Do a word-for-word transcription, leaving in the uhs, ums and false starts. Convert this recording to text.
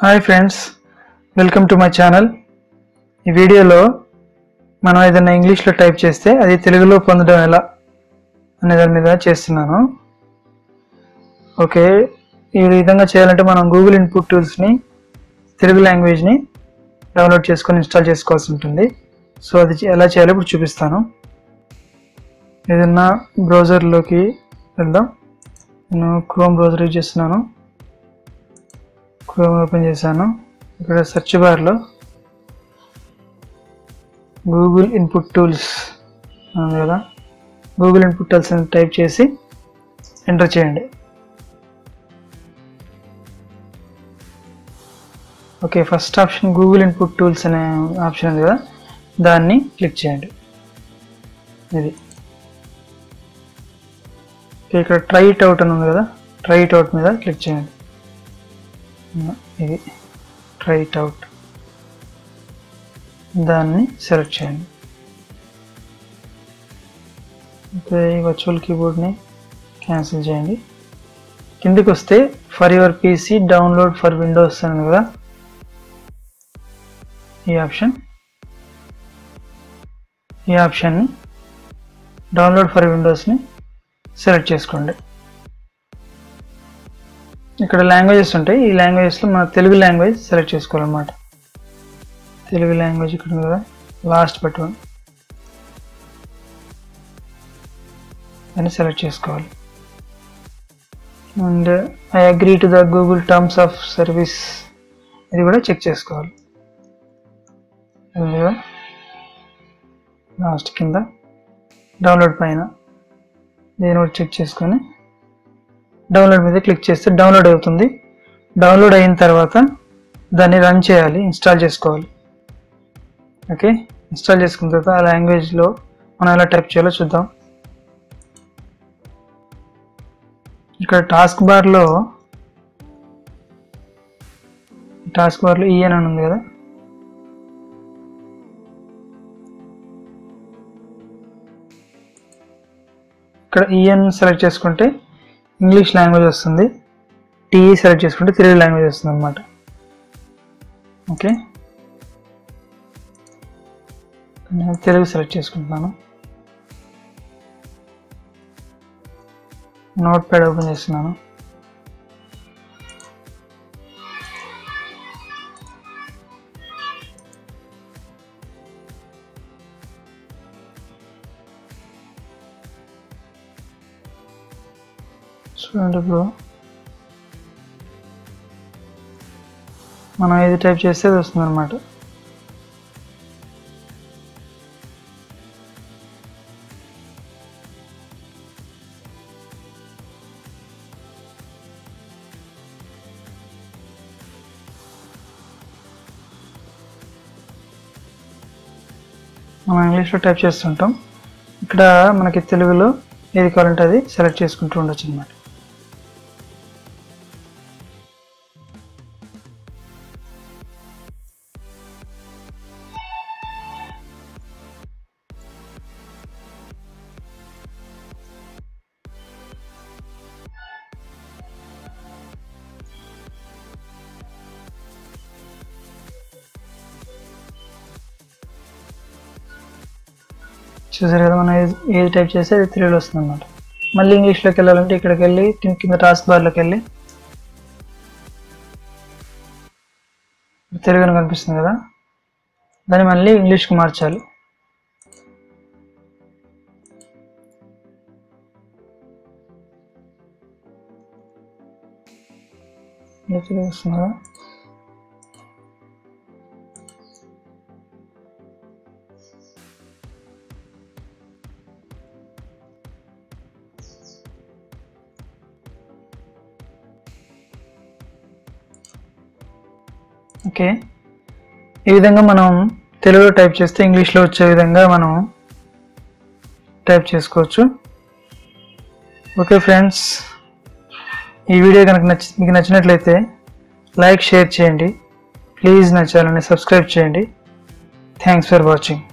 Hi friends, welcome to my channel. ఈ వీడియోలో మనం ఏదైనా ఇంగ్లీష్లో టైప్ చేస్తే అది తెలుగులో పొందడం ఎలా అనే దాని మీద చేస్తున్నాను. ఓకే, ఈ విధంగా చేయాలంటే మనం గూగుల్ ఇన్పుట్ టూల్స్ని, తెలుగు లాంగ్వేజ్ని డౌన్లోడ్ చేసుకొని ఇన్స్టాల్ చేసుకోవాల్సి ఉంటుంది. సో అది ఎలా చేయాలో ఇప్పుడు చూపిస్తాను. ఏదైనా బ్రౌజర్లోకి వెళ్దాం. నేను క్రోమ్ బ్రౌజర్ యూజ్ చేస్తున్నాను. క్రోమ్ ఓపెన్ చేశాను. ఇక్కడ సెర్చ్ బార్లో గూగుల్ ఇన్పుట్ టూల్స్ ఉంది కదా, గూగుల్ ఇన్పుట్ టూల్స్ అని టైప్ చేసి ఎంటర్ చేయండి. Okay, first option Google input tools అనే ఆప్షన్ ఉంది కదా, దాన్ని క్లిక్ చేయండి. ఇది ఇక్కడ ట్రై ఇట్ అవుట్ అని ఉంది కదా, ట్రై ఇట్ అవుట్ మీద క్లిక్ చేయండి. ఇది ట్రై ఇట్ అవుట్, దాన్ని సెలెక్ట్ చేయండి. అయితే ఈ వర్చువల్ కీబోర్డ్ని క్యాన్సిల్ చేయండి. కిందికి వస్తే for your PC download for Windows అని కదా, ఈ ఆప్షన్ ఈ ఆప్షన్ని డౌన్లోడ్ ఫర్ విండోస్ని సెలెక్ట్ చేసుకోండి. ఇక్కడ లాంగ్వేజెస్ ఉంటాయి. ఈ లాంగ్వేజెస్లో మన తెలుగు లాంగ్వేజ్ సెలెక్ట్ చేసుకోవాలన్నమాట. తెలుగు లాంగ్వేజ్ ఇక్కడ కదా, లాస్ట్ బటన్ అని సెలెక్ట్ చేసుకోవాలి. And I agree to the Google terms of service, ఇది కూడా చెక్ చేసుకోవాలి. లాస్ట్ కింద డౌన్లోడ్ పైన దీని కూడా చెక్ చేసుకొని డౌన్లోడ్ మీద క్లిక్ చేస్తే డౌన్లోడ్ అవుతుంది. డౌన్లోడ్ అయిన తర్వాత దాన్ని రన్ చేయాలి, ఇన్స్టాల్ చేసుకోవాలి. ఓకే, ఇన్స్టాల్ చేసుకున్న తర్వాత ఆ లాంగ్వేజ్లో మనం ఎలా టైప్ చేయాలో చూద్దాం. ఇక్కడ టాస్క్ బార్లో టాస్క్ బార్లో ఈ అని ఉంది కదా, ఇక్కడ ఈ అని సెలెక్ట్ చేసుకుంటే ఇంగ్లీష్ లాంగ్వేజ్ వస్తుంది. టీ సెలెక్ట్ చేసుకుంటే తెలుగు లాంగ్వేజ్ వస్తుంది అన్నమాట. ఓకే, నేను తెలుగు సెలెక్ట్ చేసుకుంటున్నాను. నోట్ ప్యాడ్ ఓపెన్ చేస్తున్నాను. చూడండి, ఇప్పుడు మనం ఏది టైప్ చేస్తే అది వస్తుంది అన్నమాట. మనం ఇంగ్లీష్లో టైప్ చేస్తుంటాం, ఇక్కడ మనకి తెలుగులో ఏది కావాలంటే అది సెలెక్ట్ చేసుకుంటూ ఉండొచ్చు అన్నమాట. చూసారు కదా, మనం ఏది టైప్ చేస్తే అది తెలుగులో వస్తుంది అన్నమాట. మళ్ళీ ఇంగ్లీష్లోకి వెళ్ళాలంటే ఇక్కడికి వెళ్ళి కింద టాస్క్ బార్లోకి వెళ్ళి తెలుగు అని కనిపిస్తుంది కదా, దాన్ని మళ్ళీ ఇంగ్లీష్కి మార్చాలి. తెలుగు వస్తుంది కదా, ఓకే. ఈ విధంగా మనం తెలుగులో టైప్ చేస్తే ఇంగ్లీష్లో వచ్చే విధంగా మనం టైప్ చేసుకోవచ్చు. ఓకే ఫ్రెండ్స్, ఈ వీడియో కనుక నచ్చి మీకు నచ్చినట్లయితే లైక్, షేర్ చేయండి. ప్లీజ్ నా ఛానల్ని సబ్స్క్రైబ్ చేయండి. Thanks for watching.